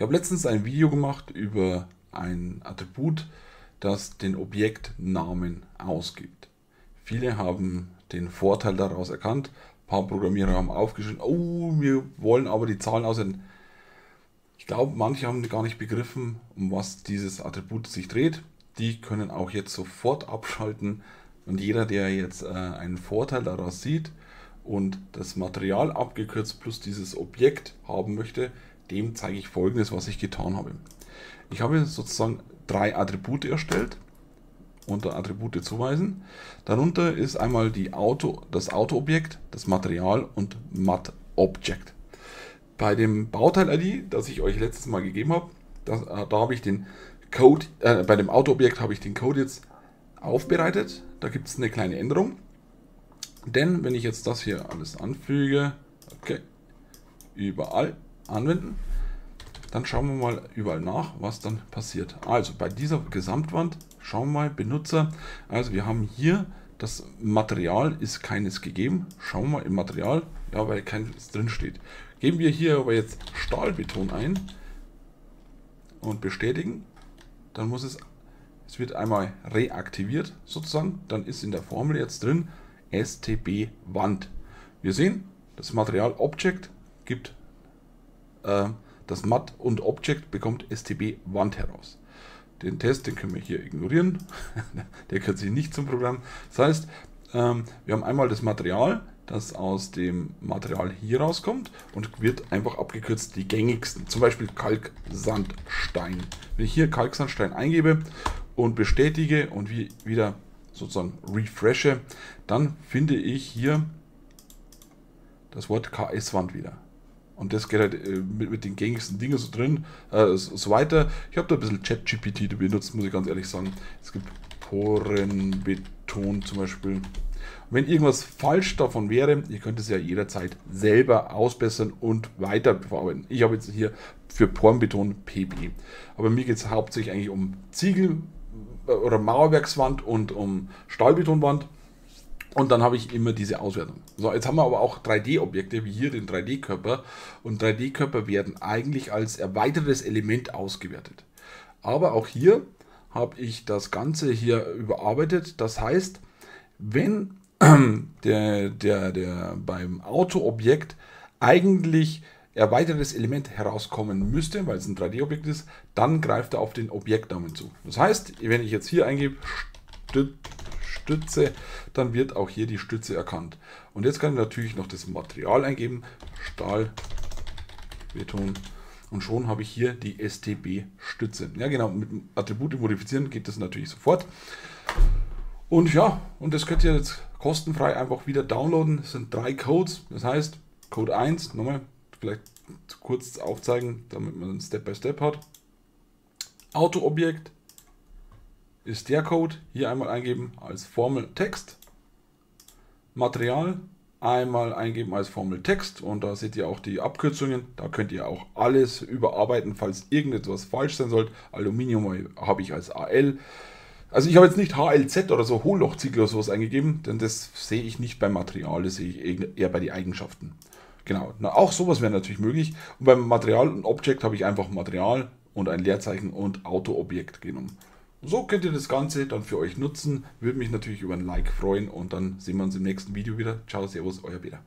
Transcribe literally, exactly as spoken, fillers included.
Ich habe letztens ein Video gemacht über ein Attribut, das den Objektnamen ausgibt. Viele haben den Vorteil daraus erkannt. Ein paar Programmierer haben aufgeschrieben, oh, wir wollen aber die Zahlen aussenden. Ich glaube, manche haben gar nicht begriffen, um was dieses Attribut sich dreht. Die können auch jetzt sofort abschalten. Und jeder, der jetzt äh, einen Vorteil daraus sieht und das Material abgekürzt plus dieses Objekt haben möchte, dem zeige ich Folgendes, was ich getan habe. Ich habe sozusagen drei Attribute erstellt, unter Attribute zuweisen. Darunter ist einmal die Auto, das Auto-Objekt, das Material und Mat-Object. Bei dem Bauteil-I D, das ich euch letztes Mal gegeben habe, das, da habe ich den Code, äh, bei dem Auto-Objekt habe ich den Code jetzt aufbereitet. Da gibt es eine kleine Änderung. Denn wenn ich jetzt das hier alles anfüge, okay, überall anwenden, dann schauen wir mal überall nach, was dann passiert. Also bei dieser Gesamtwand schauen wir mal, Benutzer, also wir haben hier das Material, ist keines gegeben. Schauen wir mal im Material, ja, weil keines drin steht. Geben wir hier aber jetzt Stahlbeton ein und bestätigen, dann muss es, es wird einmal reaktiviert sozusagen, dann ist in der Formel jetzt drin S T B Wand. Wir sehen, das Material Object gibt äh, das Mat und Object bekommt S T B Wand heraus. Den Test, den können wir hier ignorieren. Der gehört sich nicht zum Programm. Das heißt, ähm, wir haben einmal das Material, das aus dem Material hier rauskommt und wird einfach abgekürzt die gängigsten. Zum Beispiel Kalksandstein. Wenn ich hier Kalksandstein eingebe und bestätige und wie wieder sozusagen refreshe, dann finde ich hier das Wort K S-Wand wieder. Und das geht halt mit, mit den gängigsten Dingen so drin, äh, so, so weiter. Ich habe da ein bisschen ChatGPT benutzt, muss ich ganz ehrlich sagen. Es gibt Porenbeton zum Beispiel. Und wenn irgendwas falsch davon wäre, ihr könnt es ja jederzeit selber ausbessern und weiter bearbeiten. Ich habe jetzt hier für Porenbeton P B. Aber mir geht es hauptsächlich eigentlich um Ziegel oder Mauerwerkswand und um Stahlbetonwand. Und dann habe ich immer diese Auswertung. So, jetzt haben wir aber auch drei D-Objekte, wie hier den drei D-Körper. Und drei D-Körper werden eigentlich als erweitertes Element ausgewertet. Aber auch hier habe ich das Ganze hier überarbeitet. Das heißt, wenn der, der, der beim Auto-Objekt eigentlich erweitertes Element herauskommen müsste, weil es ein drei D-Objekt ist, dann greift er auf den Objektnamen zu. Das heißt, wenn ich jetzt hier eingebe, Stütze, dann wird auch hier die Stütze erkannt. Und jetzt kann ich natürlich noch das Material eingeben, Stahl, Beton, und schon habe ich hier die S T B-Stütze. Ja genau, mit Attribute modifizieren geht das natürlich sofort. Und ja, und das könnt ihr jetzt kostenfrei einfach wieder downloaden. Es sind drei Codes, das heißt Code eins, nochmal vielleicht kurz aufzeigen, damit man Step by Step hat. Autoobjekt ist der Code, hier einmal eingeben als Formel Text, Material einmal eingeben als Formel Text, und da seht ihr auch die Abkürzungen, da könnt ihr auch alles überarbeiten, falls irgendetwas falsch sein sollte. Aluminium habe ich als A L, also ich habe jetzt nicht H L Z oder so Hohllochziegel oder sowas eingegeben, denn das sehe ich nicht beim Material, das sehe ich eher bei den Eigenschaften. Genau, na, auch sowas wäre natürlich möglich, und beim Material und Object habe ich einfach Material und ein Leerzeichen und Autoobjekt genommen. So könnt ihr das Ganze dann für euch nutzen. Würde mich natürlich über ein Like freuen, und dann sehen wir uns im nächsten Video wieder. Ciao, servus, euer Peter.